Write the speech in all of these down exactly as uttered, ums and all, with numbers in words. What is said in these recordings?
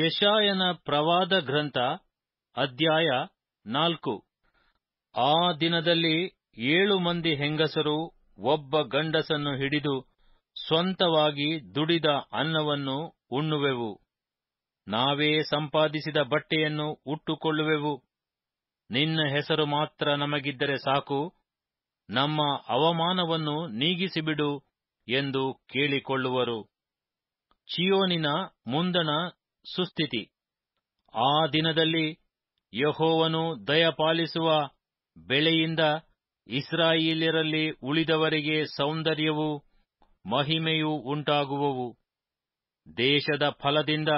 ಯೆಶಾಯನ ಪ್ರವಾದ ಗ್ರಂಥ ಅಧ್ಯಾಯ ನಾಲ್ಕು. ಆ ದಿನದಲ್ಲಿ ಏಳು ಮಂದಿ ಹೆಂಗಸರು ಒಬ್ಬ ಗಂಡಸನ್ನು ಹಿಡಿದು ಸ್ವಂತವಾಗಿ ದುಡಿದ ಅನ್ನವನ್ನು ಉಣ್ಣುವೆವು, ನಾವೇ ಸಂಪಾದಿಸಿದ ಬಟ್ಟೆಯನ್ನು ಉಟ್ಟುಕೊಳ್ಳುವೆವು, ನಿನ್ನ ಹೆಸರು ಮಾತ್ರ ನಮಗಿದ್ದರೆ ಸಾಕು, ನಮ್ಮ ಅವಮಾನವನ್ನು ನೀಗಿಸಿಬಿಡು ಎಂದು ಕೇಳಿಕೊಳ್ಳುವರು. ಚೀಯೋನಿನ ಮುಂದಣ ಸುಸ್ಥಿತಿ. ಆ ದಿನದಲ್ಲಿ ಯೆಹೋವನು ದಯಪಾಲಿಸುವ ಬೆಳೆಯಿಂದ ಇಸ್ರಾಯೇಲ್ಯರಲ್ಲಿ ಉಳಿದವರಿಗೆ ಸೌಂದರ್ಯವೂ ಮಹಿಮೆಯೂ ಉಂಟಾಗುವವು. ದೇಶದ ಫಲದಿಂದ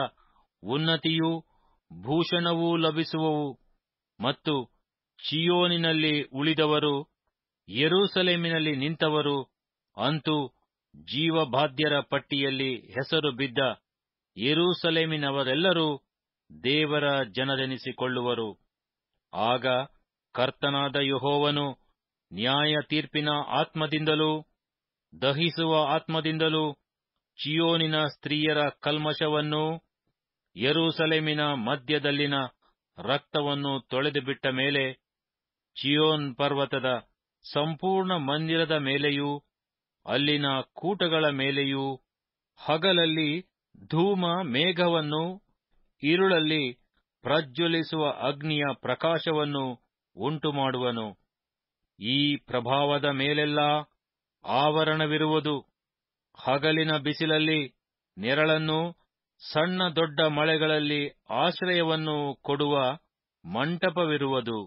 ಉನ್ನತಿಯೂ ಭೂಷಣವೂ ಲಭಿಸುವವು ಮತ್ತು ಚೀಯೋನಿನಲ್ಲಿ ಉಳಿದವರು, ಯೆರೂಸಲೇಮಿನಲ್ಲಿ ನಿಂತವರು ಅಂತೂ ಜೀವಬಾಧ್ಯರ ಪಟ್ಟಿಯಲ್ಲಿ ಹೆಸರು ಬಿದ್ದ ಯೆರೂಸಲೇಮಿನವರೆಲ್ಲರೂ ದೇವರ ಜನರೆನಿಸಿಕೊಳ್ಳುವರು. ಆಗ ಕರ್ತನಾದ ಯೆಹೋವನು ನ್ಯಾಯ ತೀರ್ಪಿನ ಆತ್ಮದಿಂದಲೂ ದಹಿಸುವ ಆತ್ಮದಿಂದಲೂ ಚೀಯೋನಿನ ಸ್ತ್ರೀಯರ ಕಲ್ಮಶವನ್ನೂ ಯೆರೂಸಲೇಮಿನ ಮಧ್ಯದಲ್ಲಿನ ರಕ್ತವನ್ನು ತೊಳೆದುಬಿಟ್ಟ ಮೇಲೆ ಚೀಯೋನ್ ಪರ್ವತದ ಸಂಪೂರ್ಣ ಮಂದಿರದ ಮೇಲೆಯೂ ಅಲ್ಲಿನ ಕೂಟಗಳ ಮೇಲೆಯೂ ಹಗಲಲ್ಲಿ ಧೂಮ ಮೇಘವನ್ನು, ಇರುಳಲ್ಲಿ ಪ್ರಜ್ವಲಿಸುವ ಅಗ್ನಿಯ ಪ್ರಕಾಶವನ್ನು ಉಂಟುಮಾಡುವನು. ಈ ಪ್ರಭಾವದ ಮೇಲೆಲ್ಲ ಆವರಣವಿರುವುದು. ಹಗಲಿನ ಬಿಸಿಲಲ್ಲಿ ನೆರಳನ್ನು, ಸಣ್ಣ ದೊಡ್ಡ ಮಳೆಗಳಲ್ಲಿ ಆಶ್ರಯವನ್ನು ಕೊಡುವ ಮಂಟಪವಿರುವುದು.